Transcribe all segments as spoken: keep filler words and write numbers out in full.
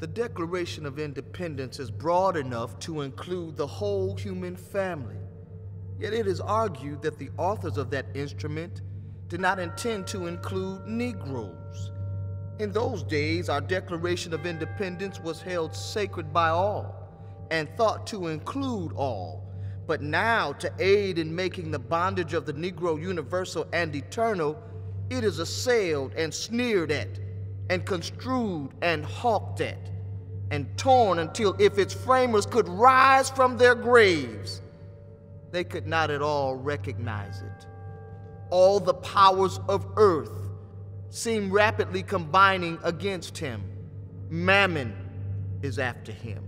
The Declaration of Independence is broad enough to include the whole human family, yet it is argued that the authors of that instrument did not intend to include Negroes. In those days, our Declaration of Independence was held sacred by all and thought to include all. But now, to aid in making the bondage of the Negro universal and eternal, it is assailed and sneered at, and construed and hawked at, and torn until if its framers could rise from their graves, they could not at all recognize it. All the powers of earth seem rapidly combining against him. Mammon is after him.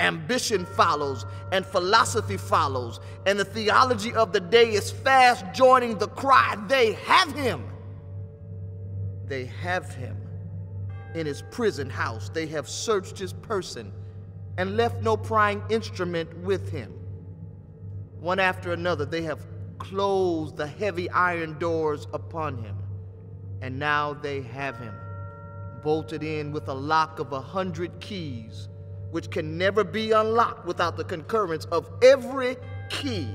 Ambition follows, and philosophy follows, and the theology of the day is fast joining the cry, they have him. They have him. In his prison house, they have searched his person and left no prying instrument with him. One after another, they have closed the heavy iron doors upon him, and now they have him, bolted in with a lock of a hundred keys, which can never be unlocked without the concurrence of every key.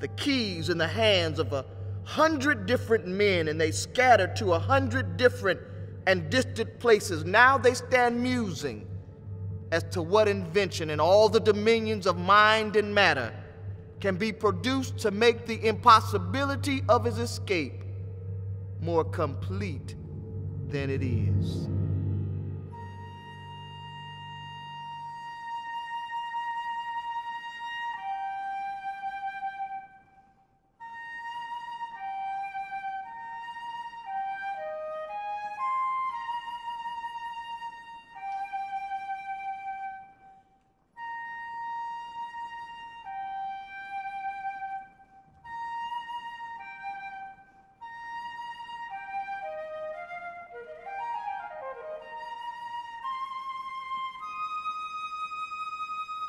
The keys in the hands of a hundred different men, and they scatter to a hundred different and distant places. Now they stand musing as to what invention in all the dominions of mind and matter can be produced to make the impossibility of his escape more complete than it is.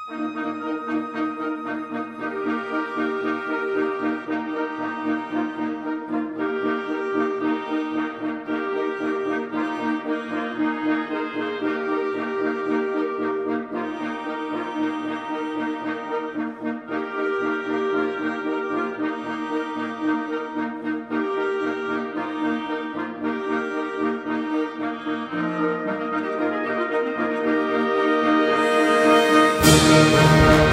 We'll be right back.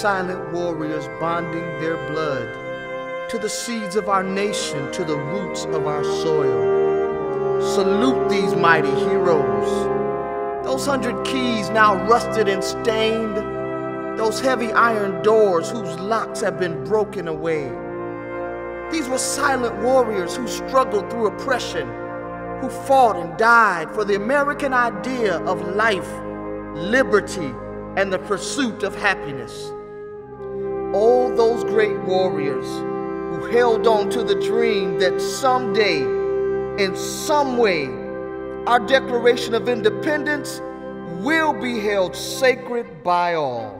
silent warriors bonding their blood to the seeds of our nation, to the roots of our soil. Salute these mighty heroes. Those hundred keys now rusted and stained, those heavy iron doors whose locks have been broken away. These were silent warriors who struggled through oppression, who fought and died for the American idea of life, liberty, and the pursuit of happiness. Oh, those great warriors who held on to the dream that someday, in some way, our Declaration of Independence will be held sacred by all.